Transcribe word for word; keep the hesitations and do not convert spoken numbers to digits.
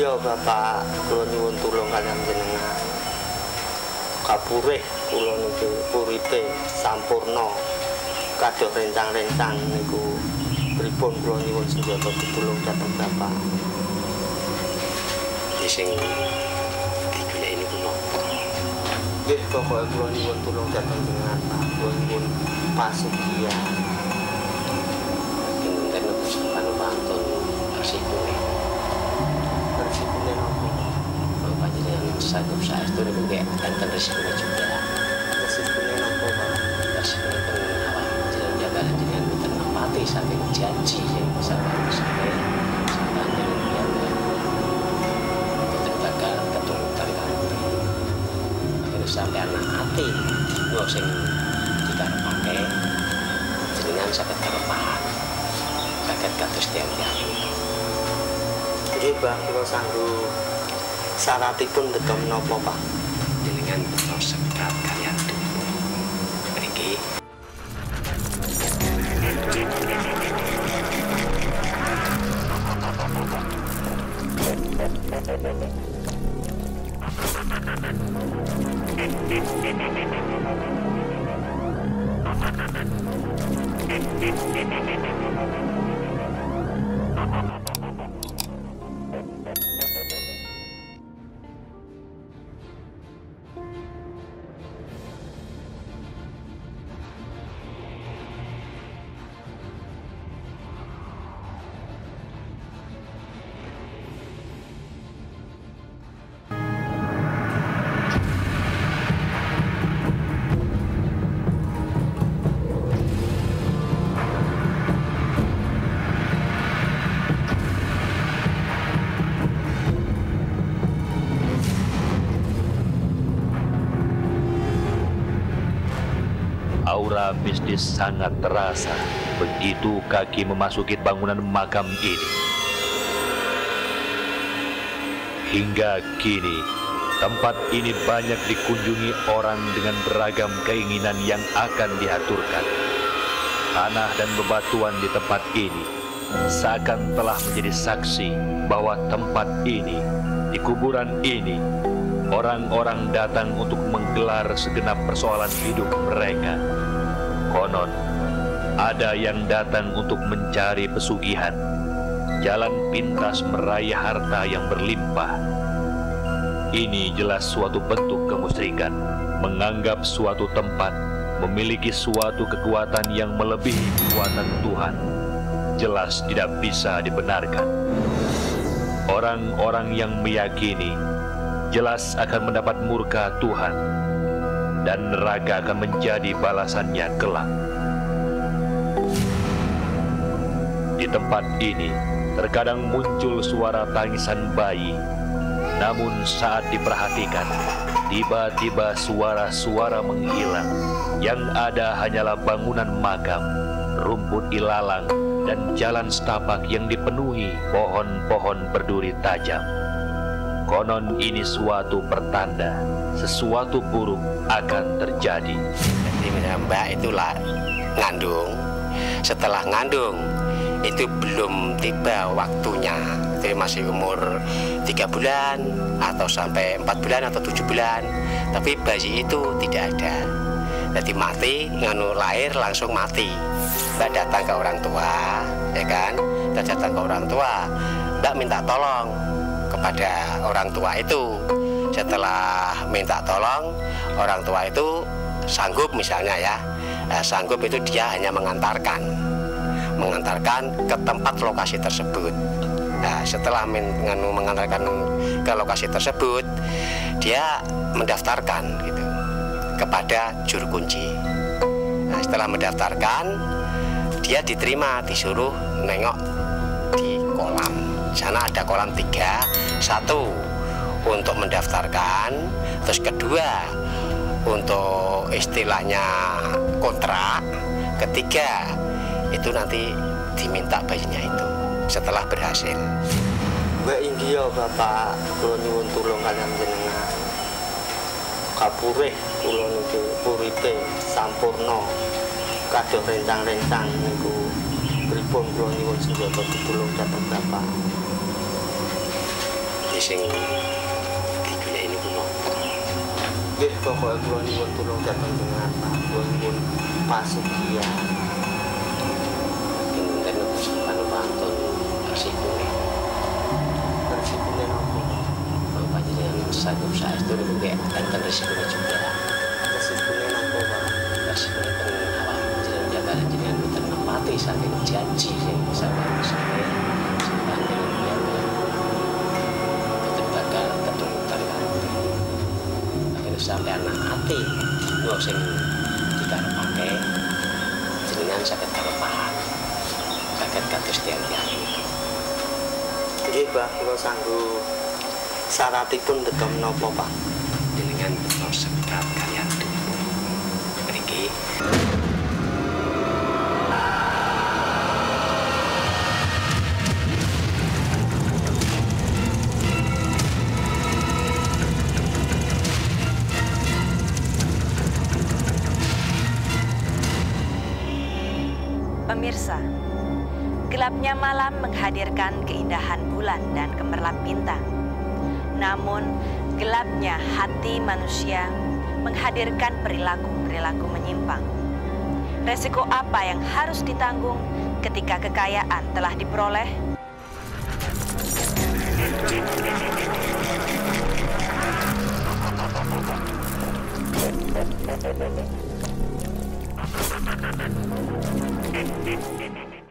Iya Bapak, kula nyuwun tulung kalian jenengan. Kapurih kula niku puripe sampurna. Kados rencang-rencang niku pripun kula nyuwun sedaya tulung dhateng Bapak. Sing dipilih niku napa? Nggih pokoke kula nyuwun tulung dhateng jenengan Pak. Kula nyuwun pasugihan. Dinten niku sampun pantun asih. Satu saya itu juga dan terus juga juga resikonya nopo resikonya pengenalan jalan jalan dengan menghormati saking janji yang besar besar sebenarnya yang terbagal tertukar terus sampai anak hati nggak sing kita pakai jenengan sakit terpaham sakit katus tiang tiang jadi bang kalau sanggup saratipun betul nopo Pak jenengan betul sekat kalian tubuh mriki Aura mistis sangat terasa begitu kaki memasuki bangunan makam ini. Hingga kini, tempat ini banyak dikunjungi orang dengan beragam keinginan yang akan dihaturkan. Tanah dan bebatuan di tempat ini seakan telah menjadi saksi bahwa tempat ini, di kuburan ini, orang-orang datang untuk menggelar segenap persoalan hidup mereka. Konon, ada yang datang untuk mencari pesugihan, jalan pintas meraih harta yang berlimpah. Ini jelas suatu bentuk kemusyrikan, menganggap suatu tempat memiliki suatu kekuatan yang melebihi kekuatan Tuhan. Jelas tidak bisa dibenarkan. Orang-orang yang meyakini jelas akan mendapat murka Tuhan dan neraka akan menjadi balasannya kelak. Di tempat ini terkadang muncul suara tangisan bayi, namun saat diperhatikan tiba-tiba suara-suara menghilang. Yang ada hanyalah bangunan makam, rumput ilalang, dan jalan setapak yang dipenuhi pohon-pohon berduri tajam. Konon ini suatu pertanda sesuatu buruk akan terjadi. Jadi Mbak itulah ngandung. Setelah ngandung itu belum tiba waktunya. Jadi masih umur tiga bulan atau sampai empat bulan atau tujuh bulan. Tapi bayi itu tidak ada. Jadi mati, nganu lahir langsung mati. Mbak datang ke orang tua, ya kan? Mbak datang ke orang tua. Mbak minta tolong kepada orang tua itu. Setelah minta tolong, orang tua itu sanggup misalnya ya, eh, sanggup itu dia hanya mengantarkan, mengantarkan ke tempat lokasi tersebut. Nah, setelah mengantarkan ke lokasi tersebut, dia mendaftarkan gitu kepada juru kunci. Nah, setelah mendaftarkan, dia diterima, disuruh nengok di kolam. Sana ada kolam tiga, satu untuk mendaftarkan, terus kedua untuk istilahnya kontrak, ketiga itu nanti diminta bayinya itu setelah berhasil. Mbak India Bapak, kula nyuwun tulung kalian jenengan. Kapurih kula niku purite sampurna. Kados rencang-rencang niku pripun kula nyuwun sedaya tulung dhateng Bapak. sing digoleki niku napa. Nggih pokoke kula nyuwun tulung dhateng panjenengan pun pun pasedia. Ingkang nulis panuwantun asikune. Persikune napa? Panjenengan saged saestu nggih enten resikune juga. Resikune napa, Pak? Resikune menawa panjenengan jenengan mboten nempati saking janji sing sampeyan sampaikan. Sampai anak hati, gue sing dikarepake jenengan sakit karepahan, sakit kados tiang-tiang niku. Nggih, Pak, kula sanggup syaratipun tetep napa, Pak? Jenengan tetep sekat kaliyan tuku. Mriki. Pemirsa, gelapnya malam menghadirkan keindahan bulan dan kemerlap bintang. Namun, gelapnya hati manusia menghadirkan perilaku-perilaku menyimpang. Resiko apa yang harus ditanggung ketika kekayaan telah diperoleh?